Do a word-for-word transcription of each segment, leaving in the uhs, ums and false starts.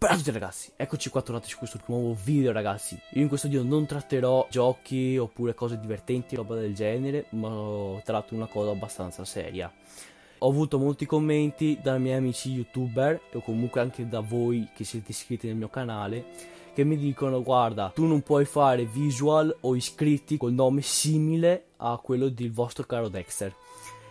Ciao a tutti ragazzi, eccoci qua tornati su questo nuovo video ragazzi. Io in questo video non tratterò giochi oppure cose divertenti, roba del genere, ma tratto una cosa abbastanza seria. Ho avuto molti commenti dai miei amici youtuber o comunque anche da voi che siete iscritti nel mio canale, che mi dicono: guarda, tu non puoi fare visual o iscritti col nome simile a quello del vostro caro Dexter.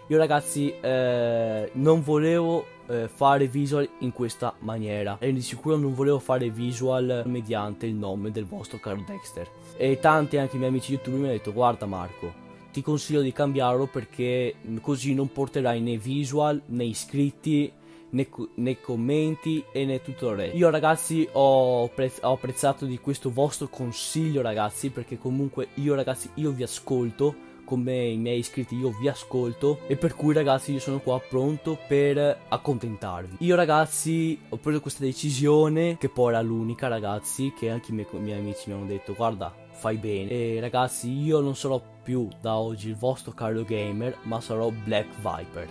Io ragazzi eh, non volevo eh, fare visual in questa maniera, e di sicuro non volevo fare visual mediante il nome del vostro caro Dexter. E tanti anche i miei amici youtuber mi hanno detto: guarda Marco, ti consiglio di cambiarlo perché così non porterai né visual né iscritti né, né commenti e né tutorial. Io ragazzi ho, ho apprezzato di questo vostro consiglio ragazzi, perché comunque io ragazzi io vi ascolto. Come i miei iscritti io vi ascolto, e per cui ragazzi io sono qua pronto per accontentarvi. Io ragazzi ho preso questa decisione, che poi era l'unica ragazzi, che anche i miei, i miei amici mi hanno detto: guarda, fai bene. E ragazzi io non sarò più da oggi il vostro caro gamer, ma sarò Black Viper.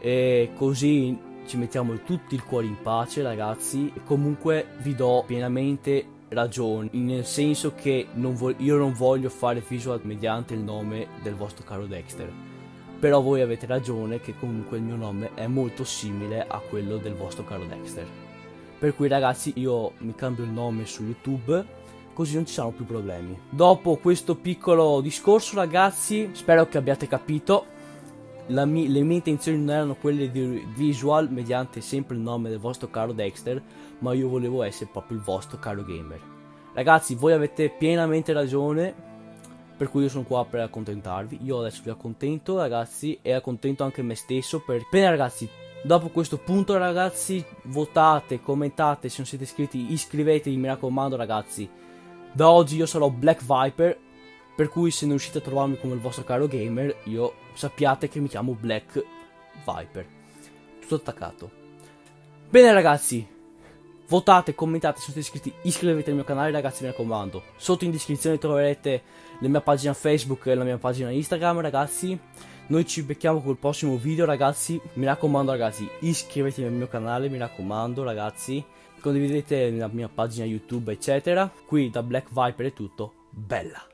E così ci mettiamo tutti il cuore in pace ragazzi. E comunque vi do pienamente ragione, nel senso che non io non voglio fare visual mediante il nome del vostro caro Dexter, però voi avete ragione che comunque il mio nome è molto simile a quello del vostro caro Dexter, per cui ragazzi io mi cambio il nome su YouTube, così non ci saranno più problemi. Dopo questo piccolo discorso ragazzi, spero che abbiate capito. La mie, le mie intenzioni non erano quelle di visual mediante sempre il nome del vostro caro Dexter, ma io volevo essere proprio il vostro caro gamer. Ragazzi voi avete pienamente ragione, per cui io sono qua per accontentarvi. Io adesso vi accontento ragazzi, e accontento anche me stesso per... Bene ragazzi, dopo questo punto ragazzi, votate, commentate, se non siete iscritti iscrivetevi, mi raccomando ragazzi. Da oggi io sarò Black Viper, per cui se non riuscite a trovarmi come il vostro caro gamer, io sappiate che mi chiamo Black Viper. Tutto attaccato. Bene ragazzi, votate, commentate, se siete iscritti iscrivetevi al mio canale ragazzi, mi raccomando. Sotto in descrizione troverete la mia pagina Facebook e la mia pagina Instagram ragazzi. Noi ci becchiamo col prossimo video ragazzi. Mi raccomando ragazzi, iscrivetevi al mio canale, mi raccomando ragazzi. Condividete la mia pagina YouTube eccetera. Qui da Black Viper è tutto, bella!